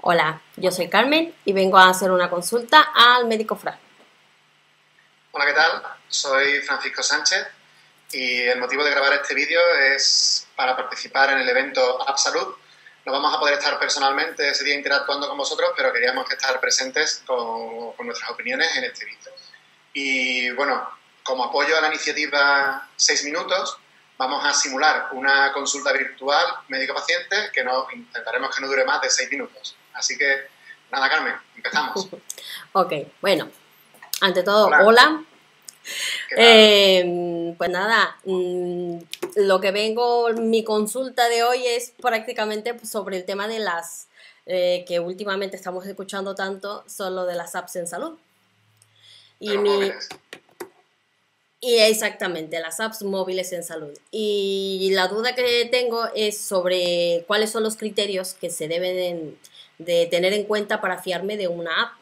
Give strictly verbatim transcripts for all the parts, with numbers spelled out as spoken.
Hola, yo soy Carmen y vengo a hacer una consulta al médico Fran. Hola, ¿qué tal? Soy Francisco Sánchez y el motivo de grabar este vídeo es para participar en el evento AppSalud. No vamos a poder estar personalmente ese día interactuando con vosotros, pero queríamos estar presentes con, con nuestras opiniones en este vídeo. Y bueno, como apoyo a la iniciativa seis minutos, vamos a simular una consulta virtual médico-paciente que no, intentaremos que no dure más de seis minutos. Así que, nada, Carmen, empezamos. Ok, bueno, ante todo, hola. hola. Eh, pues nada, mmm, lo que vengo, mi consulta de hoy es prácticamente sobre el tema de las, eh, que últimamente estamos escuchando tanto, son lo de las apps en salud. Y Pero mi... Y exactamente, las apps móviles en salud. Y la duda que tengo es sobre cuáles son los criterios que se deben de tener en cuenta para fiarme de una app.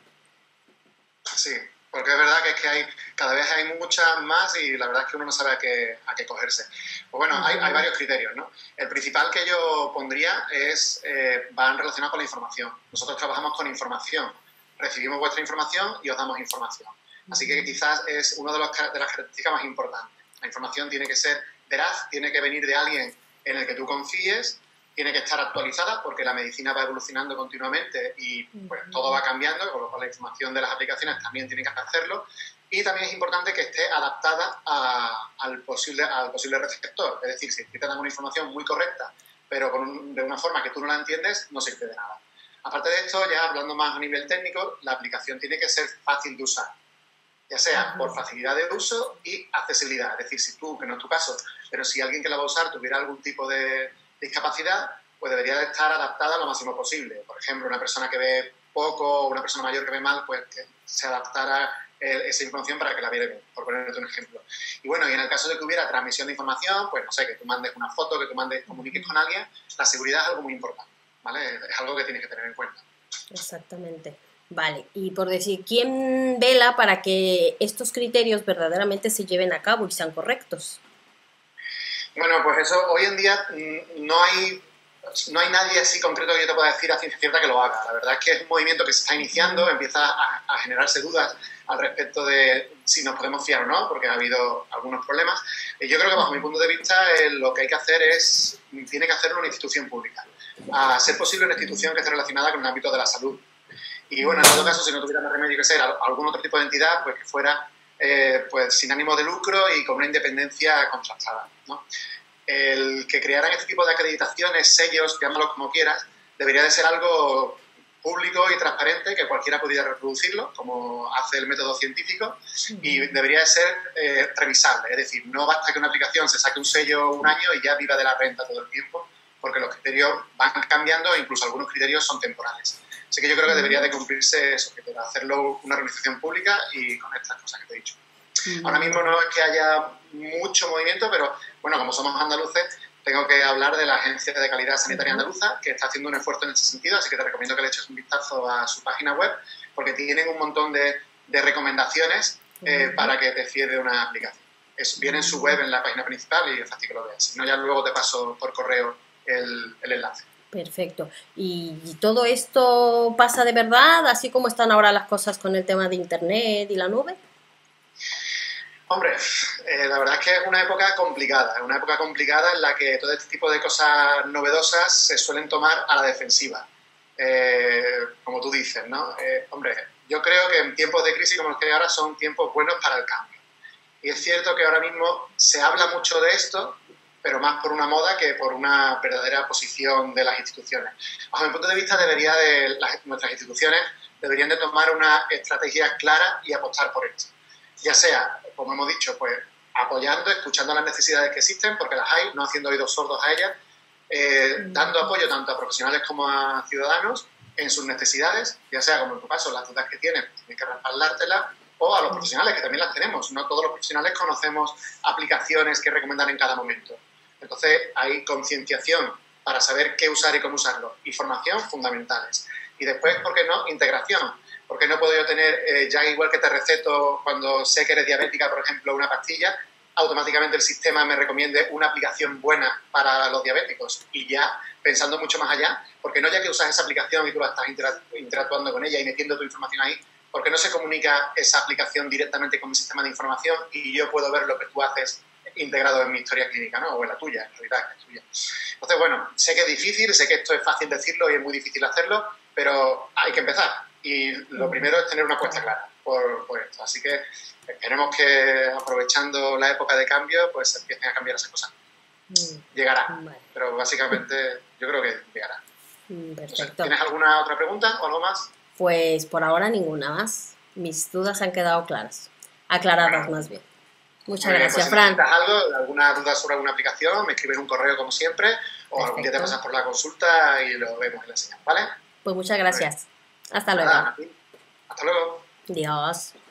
Sí, porque es verdad que, es que hay, cada vez hay muchas más y la verdad es que uno no sabe a qué, a qué cogerse. Pues bueno, hay, hay varios criterios, ¿no? El principal que yo pondría es, eh, van relacionados con la información. Nosotros trabajamos con información, recibimos vuestra información y os damos información. Así que quizás es una de, de las características más importantes. La información tiene que ser veraz, tiene que venir de alguien en el que tú confíes, tiene que estar actualizada porque la medicina va evolucionando continuamente y pues, todo va cambiando, con lo cual la información de las aplicaciones también tiene que hacerlo. Y también es importante que esté adaptada a, al, posible, al posible receptor. Es decir, si te dan una información muy correcta, pero con un, de una forma que tú no la entiendes, no sirve de nada. Aparte de esto, ya hablando más a nivel técnico, la aplicación tiene que ser fácil de usar, ya sea por facilidad de uso y accesibilidad. Es decir, si tú, que no es tu caso, pero si alguien que la va a usar tuviera algún tipo de discapacidad, pues debería estar adaptada lo máximo posible. Por ejemplo, una persona que ve poco o una persona mayor que ve mal, pues que se adaptara el, esa información para que la viera bien, por ponerte un ejemplo. Y bueno, y en el caso de que hubiera transmisión de información, pues no sé, que tú mandes una foto, que tú mandes, comuniques con alguien, la seguridad es algo muy importante, ¿vale? Es algo que tienes que tener en cuenta. Exactamente. Vale, y por decir, ¿quién vela para que estos criterios verdaderamente se lleven a cabo y sean correctos? Bueno, pues eso, hoy en día no hay, no hay nadie así concreto que yo te pueda decir a ciencia cierta que lo haga. La verdad es que es un movimiento que se está iniciando, empieza a, a generarse dudas al respecto de si nos podemos fiar o no, porque ha habido algunos problemas. Yo creo que bajo mi punto de vista eh, lo que hay que hacer es, tiene que hacerlo una institución pública, a ser posible una institución que esté relacionada con el ámbito de la salud. Y bueno, en todo caso, si no tuviera más remedio que ser algún otro tipo de entidad, pues que fuera eh, pues, sin ánimo de lucro y con una independencia contrastada, ¿no? El que crearan este tipo de acreditaciones, sellos, llámalos como quieras, debería de ser algo público y transparente, que cualquiera pudiera reproducirlo, como hace el método científico, y debería de ser eh, revisable. Es decir, no basta que una aplicación se saque un sello un año y ya viva de la renta todo el tiempo, porque los criterios van cambiando e incluso algunos criterios son temporales. Así que yo creo que debería de cumplirse eso, que debe hacerlo una organización pública y con estas cosas que te he dicho. Uh-huh. Ahora mismo no es que haya mucho movimiento, pero bueno, como somos andaluces, tengo que hablar de la Agencia de Calidad Sanitaria Andaluza, que está haciendo un esfuerzo en ese sentido, así que te recomiendo que le eches un vistazo a su página web, porque tienen un montón de, de recomendaciones eh, uh-huh. para que te fíes de una aplicación. Es, viene en su web, en la página principal, y es fácil que lo veas. Si no, ya luego te paso por correo el, el enlace. Perfecto. ¿Y todo esto pasa de verdad, así como están ahora las cosas con el tema de Internet y la nube? Hombre, eh, la verdad es que es una época complicada, una época complicada en la que todo este tipo de cosas novedosas se suelen tomar a la defensiva, eh, como tú dices, ¿no? Eh, hombre, yo creo que en tiempos de crisis como los que hay ahora son tiempos buenos para el cambio. Y es cierto que ahora mismo se habla mucho de esto, pero más por una moda que por una verdadera posición de las instituciones. Bajo mi punto de vista, debería de, las, nuestras instituciones deberían de tomar una estrategia clara y apostar por esto. Ya sea, como hemos dicho, pues apoyando, escuchando las necesidades que existen, porque las hay, no haciendo oídos sordos a ellas, eh, dando apoyo tanto a profesionales como a ciudadanos en sus necesidades, ya sea, como en tu caso, las dudas que tienen, tienen que respaldártelas, o a los profesionales, que también las tenemos. No todos los profesionales conocemos aplicaciones que recomendar en cada momento. Entonces, hay concienciación para saber qué usar y cómo usarlo, y formación fundamentales. Y después, ¿por qué no? Integración. Porque no puedo yo tener, eh, ya igual que te receto cuando sé que eres diabética, por ejemplo, una pastilla, automáticamente el sistema me recomiende una aplicación buena para los diabéticos y ya pensando mucho más allá, porque no ya que usas esa aplicación y tú la estás interactuando con ella y metiendo tu información ahí, porque no se comunica esa aplicación directamente con mi sistema de información y yo puedo ver lo que tú haces integrado en mi historia clínica, ¿no? O en la tuya, en realidad, en la tuya. Entonces, bueno, sé que es difícil, sé que esto es fácil decirlo y es muy difícil hacerlo, pero hay que empezar. Y lo primero es tener una apuesta clara por, por esto. Así que esperemos que, aprovechando la época de cambio, pues empiecen a cambiar esas cosas. Llegará, vale. Pero básicamente yo creo que llegará. Perfecto. ¿Tienes alguna otra pregunta o algo más? Pues por ahora ninguna más. Mis dudas han quedado claras, aclaradas más bien. Muchas bien, gracias, pues, Fran. Si necesitas algo, alguna duda sobre alguna aplicación, me escribes un correo como siempre, o algún día te pasas por la consulta y lo vemos y la enseñamos, ¿vale? Pues muchas gracias. Hasta luego. Hasta luego. Adiós.